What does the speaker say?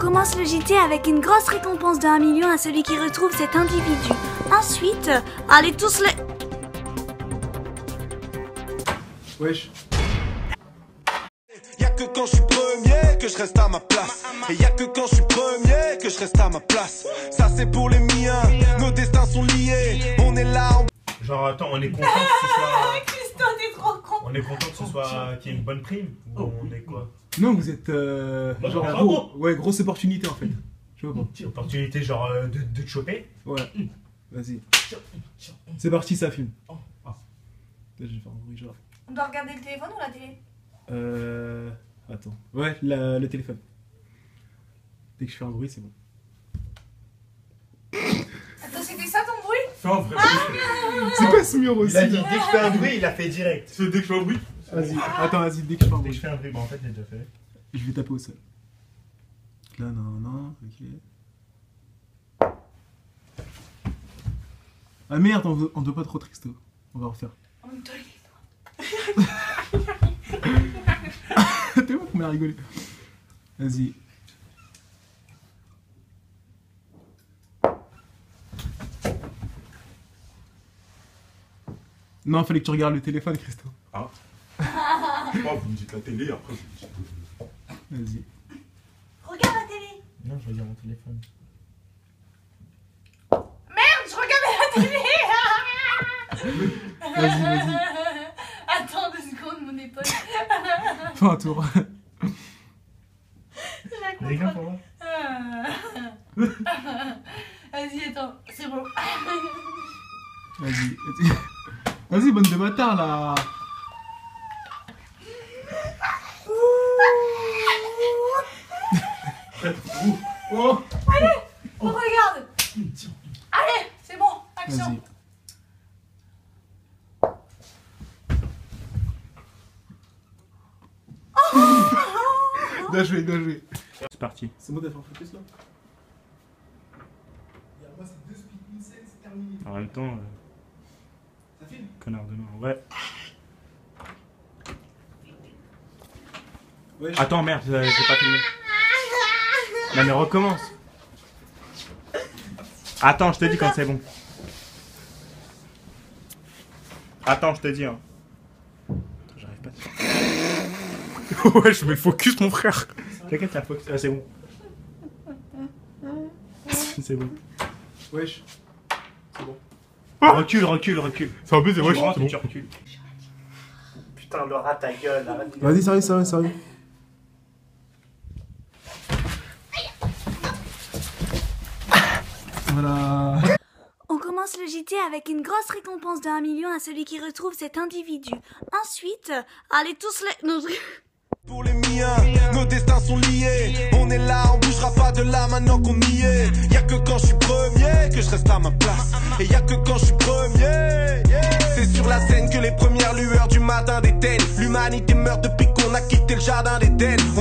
commence le JT avec une grosse récompense de 1 million à celui qui retrouve cet individu. Ensuite, allez tous les... Wesh. Y'a que quand je suis premier que je reste à ma place. Et y'a que quand je suis premier que je reste à ma place. Ça c'est pour les miens, nos destins sont liés. On est là en... Genre attends, on est content que ce soit... Christow, t'es trop con. On est content que ce soit... qu'il y ait une bonne prime. Oh. On est quoi? Non, vous êtes bah, genre gros, ouais, grosse opportunité en fait. Je vois pas. Opportunité genre de te choper. Ouais. Vas-y. C'est parti, ça filme. Oh. Ah. Je vais faire un bruit genre. On doit regarder le téléphone ou la télé? Attends. Ouais, le téléphone. Dès que je fais un bruit, c'est bon. Attends, c'était ça ton bruit? C'est en vrai. Ah, c'est quoi ce mur aussi? Il a dit, dès que je fais un bruit, il a fait direct. Dès que je fais un bruit. Vas-y, attends, vas-y, dès que je fais un bruit. Bon, en fait, j'ai déjà fait. Je vais taper au sol. Là, non, ok. Ah merde, on doit pas trop Christow. On va refaire. On doit les doigts. T'es bon qu'on m'a rigolé. Vas-y. Non, fallait que tu regardes le téléphone, Christow. Ah. Oh, vous me dites la télé, après je me dites... Vas-y. Regarde la télé. Non, je regarde mon téléphone. Merde, je regardais la télé. Vas-y. Attends 2 secondes, mon épaule. Fais un tour. J'ai la comprends. Vas-y, attends, c'est bon. Vas-y. Vas-y, bonne de bâtard, là. Oh. Allez, on regarde. Allez, c'est bon, action. Oh. Bien joué. C'est parti. C'est bon d'être en focus là. Et après c'est 2 speed insects, c'est terminé. En même temps... Ça filme ? Connard de main, ouais. Ouais, attends, merde, j'ai pas filmé. Non mais recommence. Attends, je te dis quand c'est bon. Attends, je te dis hein. J'arrive pas de... Ouais, je mets le focus mon frère. T'inquiète, t'as le focus. Ah c'est bon. C'est bon. Wesh. C'est bon. Recule. C'est un peu c'est wesh. Tu recules. Putain Laura, ta gueule. Vas-y, sérieux. Voilà. On commence le JT avec une grosse récompense de 1 million à celui qui retrouve cet individu. Ensuite, allez tous les... Pour les miens, nos destins sont liés. On est là, on bougera pas de là maintenant qu'on y est. Y'a que quand je suis premier que je reste à ma place. Et y'a que quand je suis premier. C'est sur la scène que les premières lueurs du matin déteignent. L'humanité meurt depuis qu'on a quitté le jardin d'Éden.